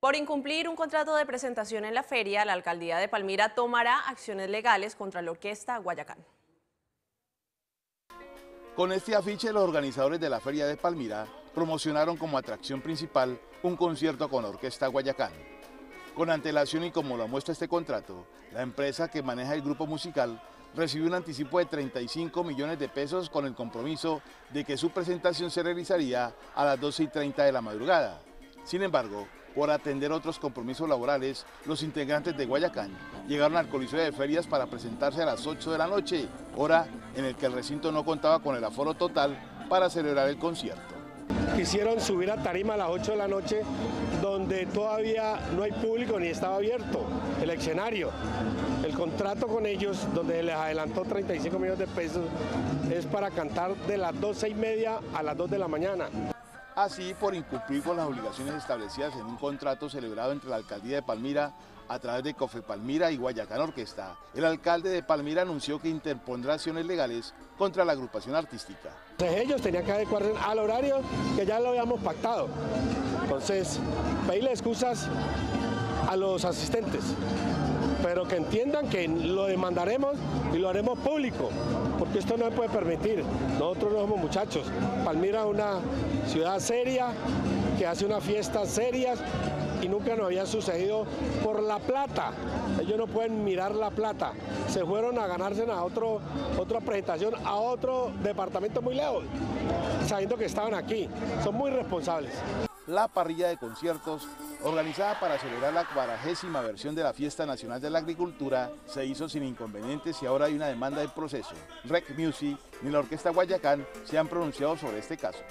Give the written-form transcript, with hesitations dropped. Por incumplir un contrato de presentación en la feria, la Alcaldía de Palmira tomará acciones legales contra la Orquesta Guayacán. Con este afiche, los organizadores de la Feria de Palmira promocionaron como atracción principal un concierto con la Orquesta Guayacán. Con antelación y como lo muestra este contrato, la empresa que maneja el grupo musical recibió un anticipo de 35 millones de pesos con el compromiso de que su presentación se realizaría a las 12:30 de la madrugada. Sin embargo, por atender otros compromisos laborales, los integrantes de Guayacán llegaron al Coliseo de Ferias para presentarse a las 8 de la noche, hora en el que el recinto no contaba con el aforo total para celebrar el concierto. Quisieron subir a tarima a las 8 de la noche, donde todavía no hay público ni estaba abierto el escenario. El contrato con ellos, donde les adelantó 35 millones de pesos, es para cantar de las 12:30 a las 2 de la mañana. Así, por incumplir con las obligaciones establecidas en un contrato celebrado entre la Alcaldía de Palmira a través de Cofe Palmira y Guayacán Orquesta, el alcalde de Palmira anunció que interpondrá acciones legales contra la agrupación artística. Entonces ellos tenían que adecuarse al horario que ya lo habíamos pactado. Entonces, pedirle excusas a los asistentes, pero que entiendan que lo demandaremos y lo haremos público, porque esto no se puede permitir. Nosotros no somos muchachos. Palmira es una ciudad seria, que hace unas fiestas serias y nunca nos había sucedido por la plata. Ellos no pueden mirar la plata. Se fueron a ganarse a otra presentación, a otro departamento muy lejos, sabiendo que estaban aquí. Son muy responsables. La parrilla de conciertos, organizada para celebrar la 40ª versión de la Fiesta Nacional de la Agricultura, se hizo sin inconvenientes y ahora hay una demanda en proceso. Rec Music ni la Orquesta Guayacán se han pronunciado sobre este caso.